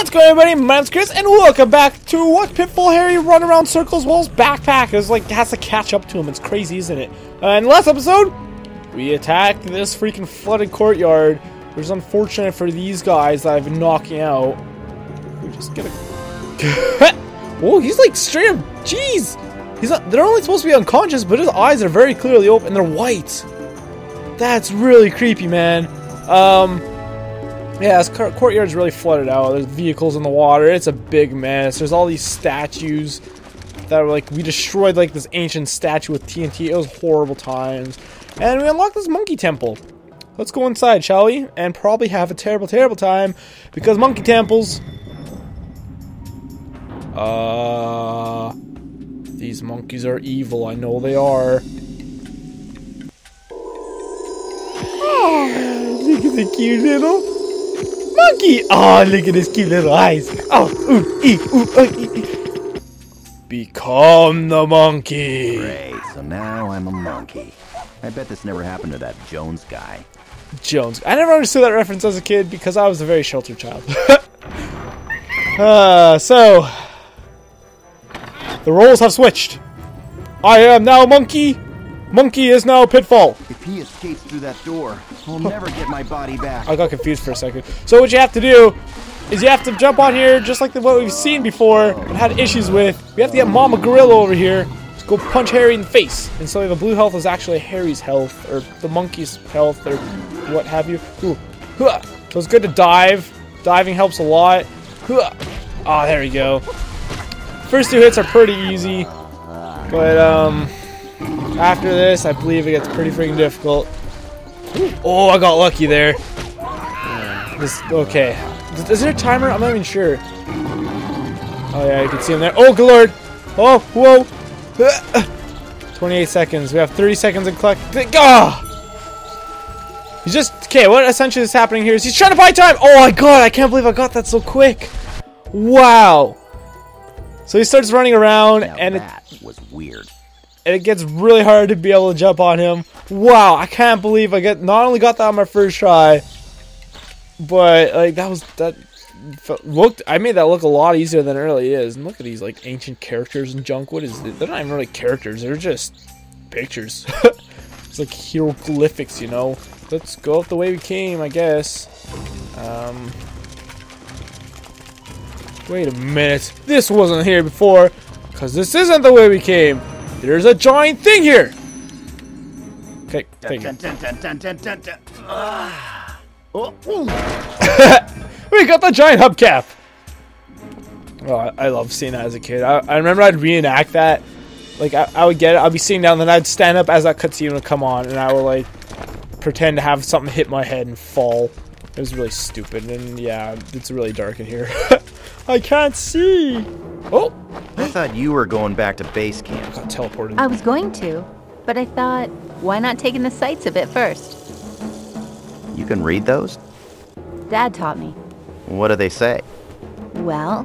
What's going on, everybody? My name's Chris, and welcome back to What Pitfall Harry Run Around Circles Walls Backpack. It's like, has to catch up to him. It's crazy, isn't it? In the last episode, we attacked this freaking flooded courtyard, which is unfortunate for these guys that I've been knocking out. We just get a... Whoa, he's like straight up... Jeez! He's not... They're only supposed to be unconscious, but his eyes are very clearly open, and they're white. That's really creepy, man. Yeah, this courtyard's really flooded out. There's vehicles in the water. It's a big mess. There's all these statues that were like, we destroyed like this ancient statue with TNT. It was horrible times. And we unlocked this monkey temple. Let's go inside, shall we? And probably have a terrible, terrible time because monkey temples. These monkeys are evil. I know they are. Oh, look at the cute little... monkey! Oh, look at his cute little eyes. Oh, ooh, ee, ooh, ee, ee. Become the monkey. Great, so now I'm a monkey. I bet this never happened to that Jones guy. Jones. I never understood that reference as a kid because I was a very sheltered child. So, the roles have switched. I am now monkey. Monkey is now Pitfall. If he escapes through that door, he'll never get my body back. I got confused for a second. So what you have to do is you have to jump on here just like what we've seen before and had issues with. We have to get Mama Gorilla over here. Just go punch Harry in the face. And so the blue health is actually Harry's health or the monkey's health or what have you. Ooh. So it's good to dive. Diving helps a lot. Ah, oh, there we go. First two hits are pretty easy. But, after this, I believe it gets pretty freaking difficult. Oh, I got lucky there. This, okay. Is there a timer? I'm not even sure. Oh, yeah, you can see him there. Oh, good lord. Oh, whoa. 28 seconds. We have 30 seconds in collect. Ah! He's just... Okay, what essentially is happening here is he's trying to buy time. Oh, my God. I can't believe I got that so quick. Wow. So he starts running around, and that was weird. And it gets really hard to be able to jump on him. Wow, I can't believe I not only got that on my first try, but like I made that look a lot easier than it really is. And look at these like ancient characters and junk. What is it? They're not even really characters, they're just pictures. It's like hieroglyphics, you know. Let's go up the way we came, I guess. Wait a minute. This wasn't here before, because this isn't the way we came. There's a giant thing here! Okay, thank you. We got the giant hubcap! Oh, I love seeing that as a kid. I remember I'd reenact that. Like, I would get it, I'd be sitting down, then I'd stand up as that cutscene would come on, and I would, like, pretend to have something hit my head and fall. It was really stupid, and yeah, it's really dark in here. I can't see! Oh! I thought you were going back to base camp. I got teleported. I was going to, but I thought, why not take in the sights a bit first? You can read those? Dad taught me. What do they say? Well,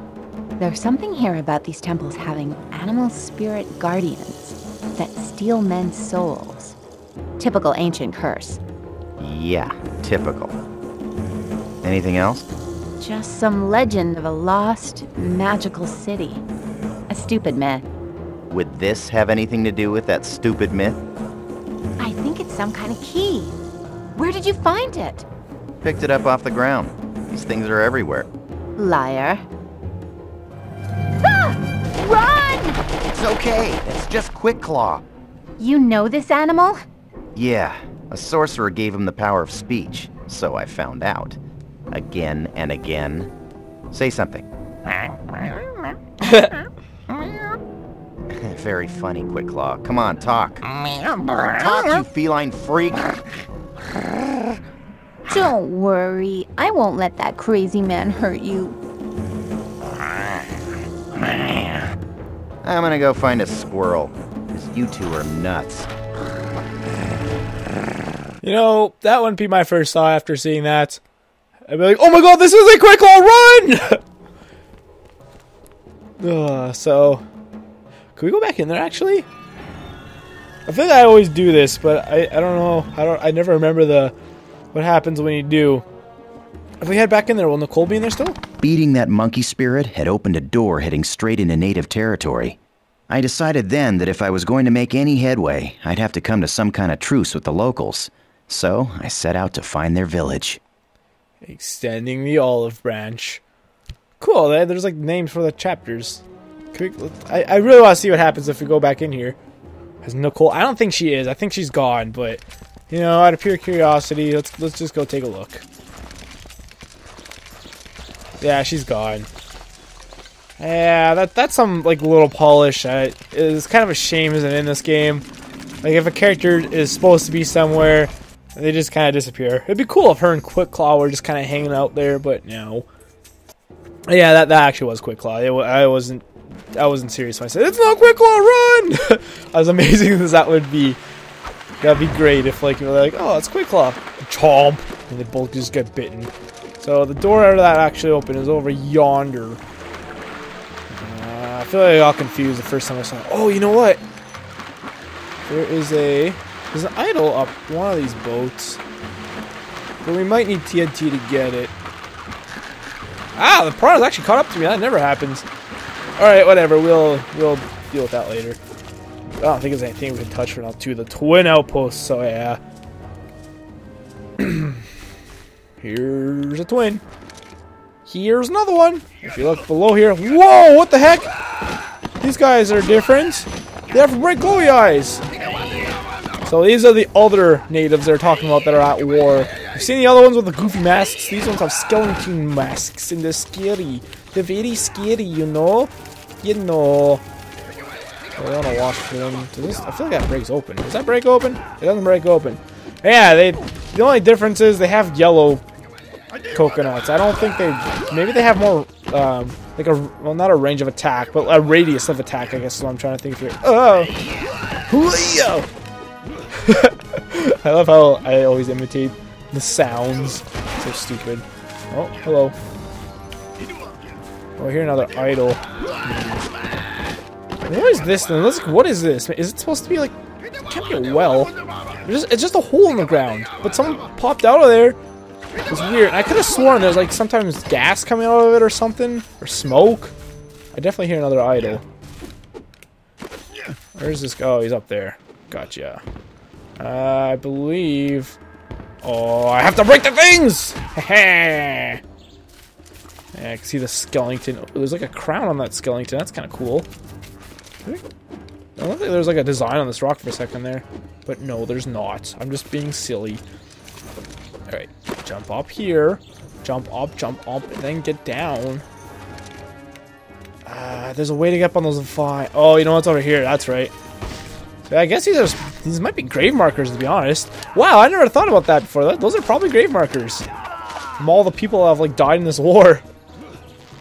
there's something here about these temples having animal spirit guardians that steal men's souls. Typical ancient curse. Yeah, typical. Anything else? Just some legend of a lost, magical city. A stupid myth. Would this have anything to do with that stupid myth? I think it's some kind of key. Where did you find it? Picked it up off the ground. These things are everywhere. Liar. Ah! Run! It's okay. It's just Quickclaw. You know this animal? Yeah. A sorcerer gave him the power of speech, so I found out. Again and again. Say something. Very funny, Quickclaw. Come on, talk. Talk, you feline freak. Don't worry. I won't let that crazy man hurt you. I'm gonna go find a squirrel. Because you two are nuts. You know, that wouldn't be my first thought after seeing that. I'd be like, oh my god, this is a Quickclaw, run! So, can we go back in there, actually? I feel like I always do this, but I don't know. I never remember what happens when you do. If we head back in there, will Nicole be in there still? Beating that monkey spirit had opened a door heading straight into native territory. I decided then that if I was going to make any headway, I'd have to come to some kind of truce with the locals. So I set out to find their village. Extending the olive branch. Cool, there's like names for the chapters. I really want to see what happens if we go back in here. Has Nicole? I don't think she is. I think she's gone, but you know, out of pure curiosity, let's just go take a look. Yeah, she's gone. Yeah, that's some like little polish. It's kind of a shame isn't in this game. Like if a character is supposed to be somewhere, they just kind of disappear. It'd be cool if her and Quickclaw were just kind of hanging out there, but no. Yeah, that actually was Quickclaw. I wasn't serious when I said it's not Quickclaw. Run! As amazing as that would be, that'd be great if like you were like, oh, it's Quickclaw, chomp, and they both just get bitten. So the door out of that actually open is over yonder. I feel like I got confused the first time I saw it. Oh, you know what? There's an idol up one of these boats. But we might need TNT to get it. Ah, the piranha's actually caught up to me. That never happens. Alright, whatever. We'll deal with that later. I don't think there's anything we can touch right now too. The twin outposts, so yeah. Here's a twin. Here's another one. If you look below here. Whoa, what the heck? These guys are different. They have bright glowy eyes. So these are the other natives they're talking about that are at war. You've seen the other ones with the goofy masks. These ones have skeleton masks and they're scary. They're very scary, you know? You know. I want to watch them. I feel like that breaks open. Does that break open? It doesn't break open. Yeah, the only difference is they have yellow coconuts. I don't think maybe they have more, like a, well, not a range of attack, but a radius of attack, I guess is what I'm trying to think of here. Oh! Leo! I love how I always imitate the sounds. So stupid. Oh, hello. Oh, I hear another idol. What is this then? What is this? Is it supposed to be like, it can't be a well. It's just a hole in the ground, but someone popped out of there. It's weird. I could have sworn there's like sometimes gas coming out of it or something, or smoke. I definitely hear another idol. Where's this guy? Oh, he's up there. Gotcha. I believe. Oh, I have to break the things. Yeah, I can see the skeleton. Oh, there's like a crown on that skeleton. That's kind of cool. I don't think there's like a design on this rock for a second there. But no, there's not. I'm just being silly. Alright, jump up here. Jump up, and then get down. There's a way to get up on those vines. Oh, you know what's over here? That's right. So I guess these might be grave markers, to be honest. Wow, I never thought about that before. Those are probably grave markers. From all the people that have like died in this war.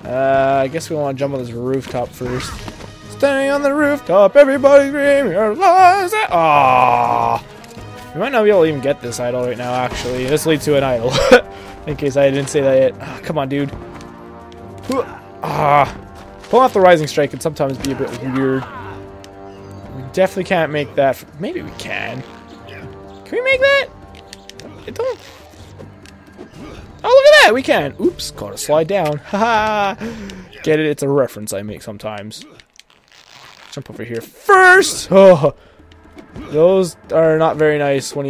I guess we want to jump on this rooftop first. Standing on the rooftop, everybody's dreaming your lives. Ah, we might not be able to even get this idol right now. Actually, this leads to an idol. In case I didn't say that yet. Oh, come on, dude. Ah, pulling off the rising strike can sometimes be a bit weird. We definitely can't make that. Maybe we can. Can we make that? It don't. Oh, look at that! We can. Oops, caught a slide down. Haha. Get it? It's a reference I make sometimes. Jump over here first. Oh, those are not very nice when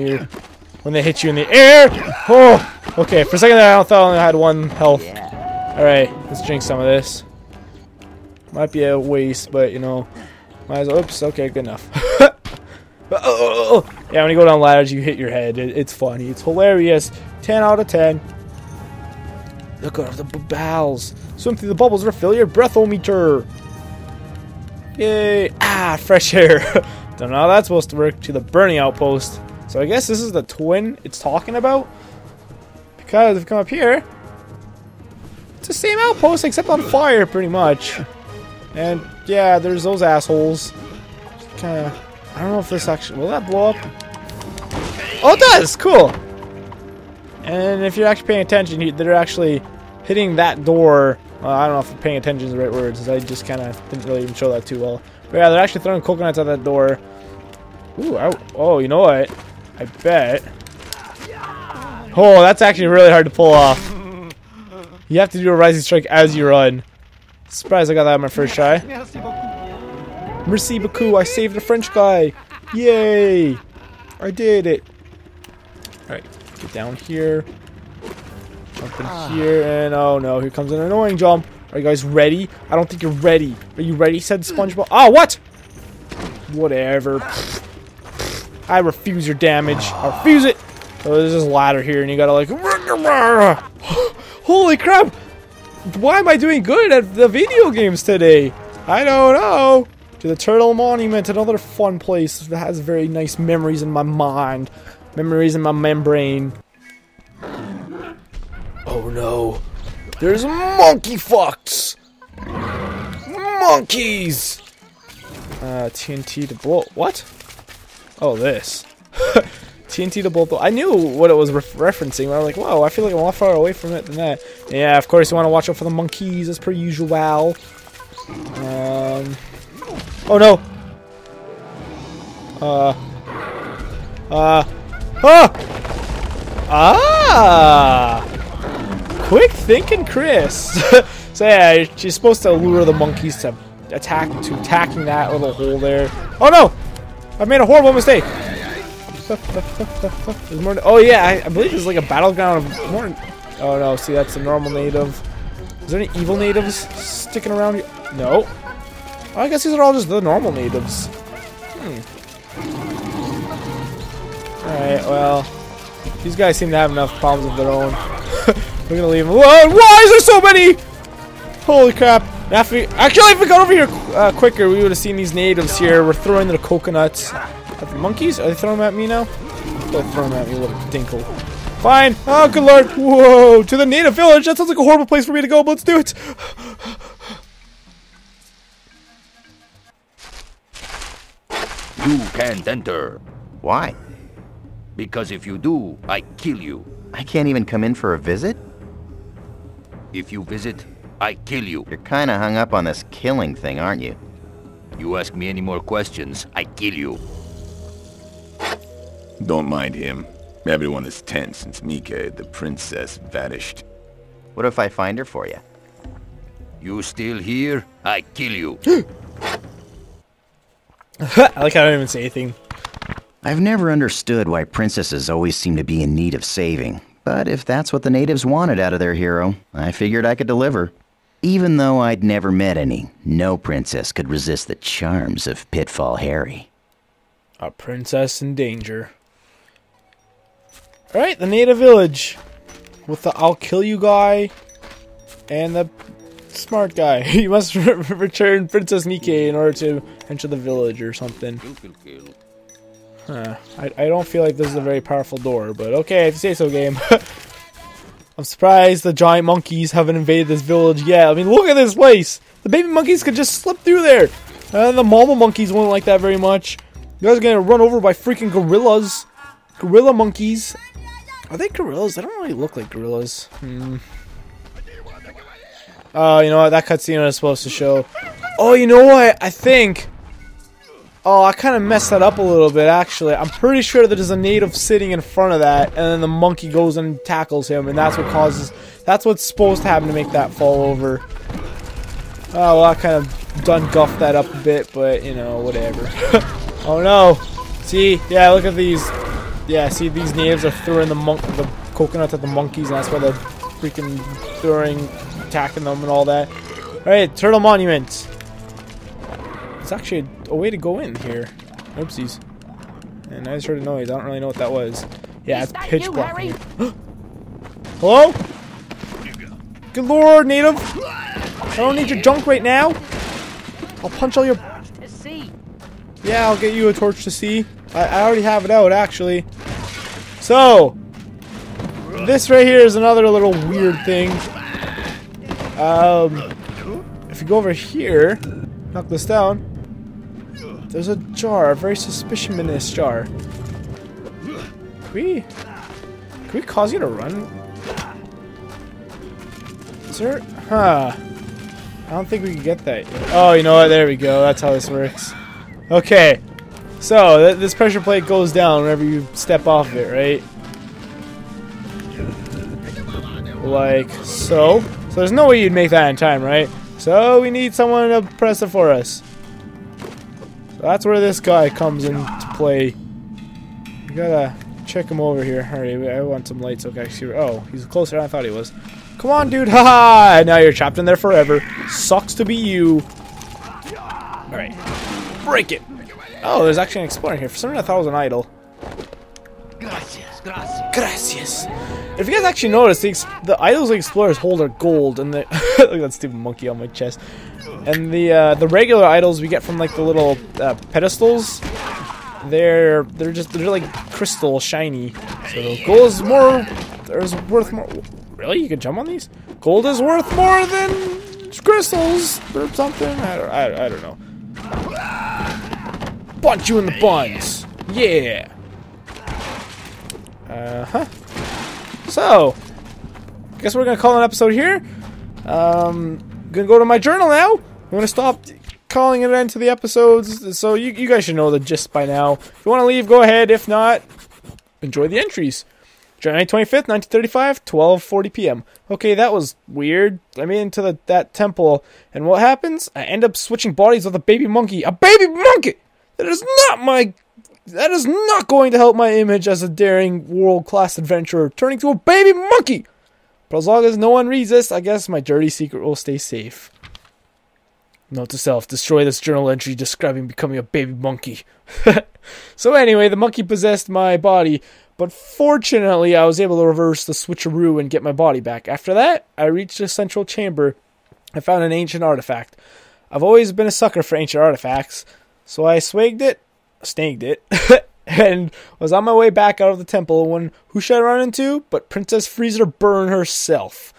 they hit you in the air. Oh, okay. For a second there, I thought I only had one health. All right, let's drink some of this. Might be a waste, but you know, might as well. Oops. Okay, good enough. Oh, yeah, when you go down ladders, you hit your head. It's funny. It's hilarious. 10 out of 10. Look out for the bowels. Swim through the bubbles. Refill your breathometer. Yay! Ah, fresh air. Don't know how that's supposed to work. To the burning outpost. So I guess this is the twin it's talking about. Because if you come up here, it's the same outpost except on fire, pretty much. And yeah, there's those assholes. Kind of. I don't know if this actually will that blow up. Oh, it does. Cool. And if you're actually paying attention, they're actually hitting that door. I don't know if paying attention is the right words. I just kind of didn't really even show that too well. But yeah, they're actually throwing coconuts at that door. Ooh, oh, you know what? I bet. Oh, that's actually really hard to pull off. You have to do a rising strike as you run. Surprised I got that on my first try. Merci beaucoup, I saved a French guy. Yay! I did it. Alright, get down here. Up in here, and oh no, here comes an annoying jump. Are you guys ready? I don't think you're ready. Are you ready? Said SpongeBob. Oh, what? Whatever. I refuse your damage. I refuse it. Oh, there's this ladder here, and you gotta like. Holy crap! Why am I doing good at the video games today? I don't know. To the Turtle Monument, another fun place that has very nice memories in my mind. Memories in my membrane. Oh no. There's monkey fucks! Monkeys! TNT to blow. What? Oh, this. TNT to blow. I knew what it was referencing, but I was like, wow, I feel like I'm a lot far away from it than that. Yeah, of course you want to watch out for the monkeys, as per usual. Oh no! Quick thinking, Chris. So yeah, she's supposed to lure the monkeys to attacking that little hole there. Oh no! I've made a horrible mistake. There's more. Oh yeah, I believe there's like a battleground of more. Oh no! See, that's a normal native. Is there any evil natives sticking around here? No. I guess these are all just the normal natives. Alright, well. These guys seem to have enough problems of their own. We're gonna leave them alone. Why is there so many? Holy crap. Actually, if we got over here quicker, we would have seen these natives here. We're throwing their coconuts at the monkeys. Are they throwing them at me now? Don't throw them at me, little dinkle. Fine. Oh, good lord. Whoa. To the native village. That sounds like a horrible place for me to go, but let's do it. You can't enter. Why? Because if you do, I kill you. I can't even come in for a visit? If you visit, I kill you. You're kinda hung up on this killing thing, aren't you? You ask me any more questions, I kill you. Don't mind him. Everyone is tense since Mika, the princess, vanished. What if I find her for you? You still here? I kill you. I like how I don't even say anything. I've never understood why princesses always seem to be in need of saving. But if that's what the natives wanted out of their hero, I figured I could deliver. Even though I'd never met any, no princess could resist the charms of Pitfall Harry. A princess in danger. Alright, the native village. With the I'll kill you guy. And the smart guy. You must return Princess Nikki in order to enter the village or something. Huh. I don't feel like this is a very powerful door, but okay, if you say so, game. I'm surprised the giant monkeys haven't invaded this village yet. I mean, look at this place! The baby monkeys could just slip through there! The mama monkeys won't like that very much. You guys are gonna run over by freaking gorillas. Gorilla monkeys. Are they gorillas? They don't really look like gorillas. Oh, you know what? That cutscene was supposed to show. Oh, you know what? I think. Oh, I kind of messed that up a little bit, actually. I'm pretty sure that there's a native sitting in front of that, and then the monkey goes and tackles him, and that's what causes. That's what's supposed to happen to make that fall over. Oh, well, I kind of done guffed that up a bit, but, you know, whatever. Oh, no. See? Yeah, look at these. Yeah, see? These natives are throwing the coconuts at the monkeys, and that's why they're freaking throwing. Attacking them and all that. Alright, Turtle Monument. It's actually a way to go in here. Oopsies. And I just heard a noise. I don't really know what that was. Yeah, it's pitch black. Hello? Good lord, native. I don't need your junk right now. I'll punch all your... Yeah, I'll get you a torch to see. I already have it out, actually. So, this right here is another little weird thing. If you go over here, knock this down, there's a jar, a very suspicious jar. Can we cause you to run? Is there, I don't think we can get that yet. Oh, you know what, there we go, that's how this works. Okay, so this pressure plate goes down whenever you step off of it, right? like so. So there's no way you'd make that in time, right? So we need someone to press it for us. So that's where this guy comes into play. You gotta check him over here. Alright, I want some lights. Okay, oh, he's closer than I thought he was. Come on, dude. Ha! Now you're trapped in there forever. Sucks to be you. Alright. Break it! Oh, there's actually an explorer here. For some reason I thought it was an idol. Gracias. If you guys actually notice, the idols and explorers hold are gold, and the look at that stupid monkey on my chest. And the regular idols we get from like the little pedestals, they're like crystal shiny. So gold is more, is worth more. Really, you can jump on these? Gold is worth more than crystals or something. I don't know. Punch you in the buns. Yeah. So, I guess we're gonna call an episode here. Gonna go to my journal now. I'm gonna stop calling it an end to the episodes. So you guys should know the gist by now. If you want to leave, go ahead. If not, enjoy the entries. January 25th, 1935, 12:40 p.m. Okay, that was weird. I made into that temple, and what happens? I end up switching bodies with a baby monkey. A baby monkey. That is not going to help my image as a daring, world-class adventurer turning to a baby monkey! But as long as no one reads this, I guess my dirty secret will stay safe. Note to self, destroy this journal entry describing becoming a baby monkey. So anyway, the monkey possessed my body, but fortunately I was able to reverse the switcheroo and get my body back. After that, I reached a central chamber and found an ancient artifact. I've always been a sucker for ancient artifacts, so I snagged it and was on my way back out of the temple when who should I run into but Princess Freezer Burn herself.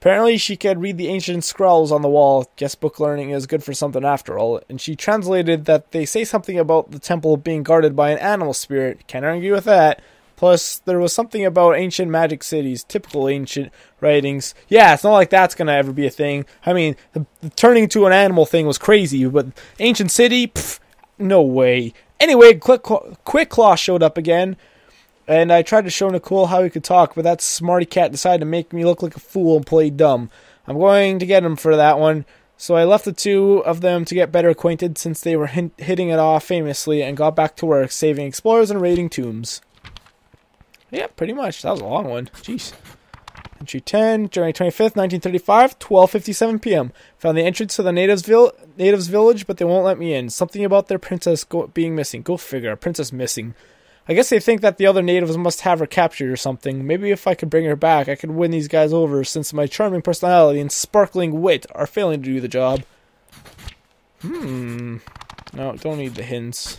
Apparently she could read the ancient scrolls on the wall. Guess book learning is good for something after all, and she translated that they say something about the temple being guarded by an animal spirit. Can't argue with that. Plus there was something about ancient magic cities, typical ancient writings. Yeah, it's not like that's gonna ever be a thing. I mean, the turning to an animal thing was crazy, but ancient city, pff, no way. Anyway, Quickclaw showed up again, and I tried to show Nicole how he could talk, but that smarty cat decided to make me look like a fool and play dumb. I'm going to get him for that one, so I left the two of them to get better acquainted since they were hitting it off famously, and got back to work, saving explorers and raiding tombs. Yeah, pretty much. That was a long one. Jeez. Entry 10, January 25th, 1935, 12:57 p.m. Found the entrance to the natives village, but they won't let me in. Something about their princess being missing. Go figure, a princess missing. I guess they think that the other natives must have her captured or something. Maybe if I could bring her back, I could win these guys over, since my charming personality and sparkling wit are failing to do the job. No, don't need the hints.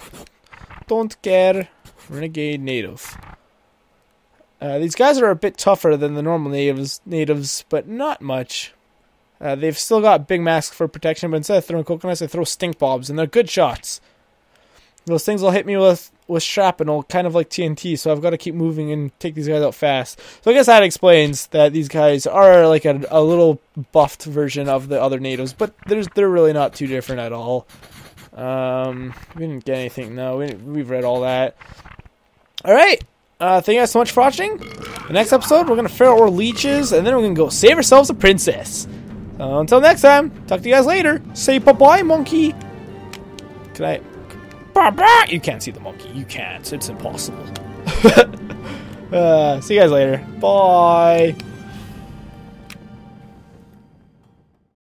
Don't care. Renegade native. These guys are a bit tougher than the normal natives, but not much. They've still got big masks for protection, but instead of throwing coconuts, they throw stink bombs, and they're good shots. Those things will hit me with shrapnel, kind of like TNT, so I've got to keep moving and take these guys out fast. So I guess that explains that these guys are like a little buffed version of the other natives, but they're really not too different at all. We didn't get anything, no. We've read all that. Alright! Thank you guys so much for watching. The next episode, we're going to figure out where Leech is, and then we're going to go save ourselves a princess. Until next time, talk to you guys later. Say bye-bye, monkey. Can I... Bye-bye! You can't see the monkey. You can't. It's impossible. See you guys later. Bye.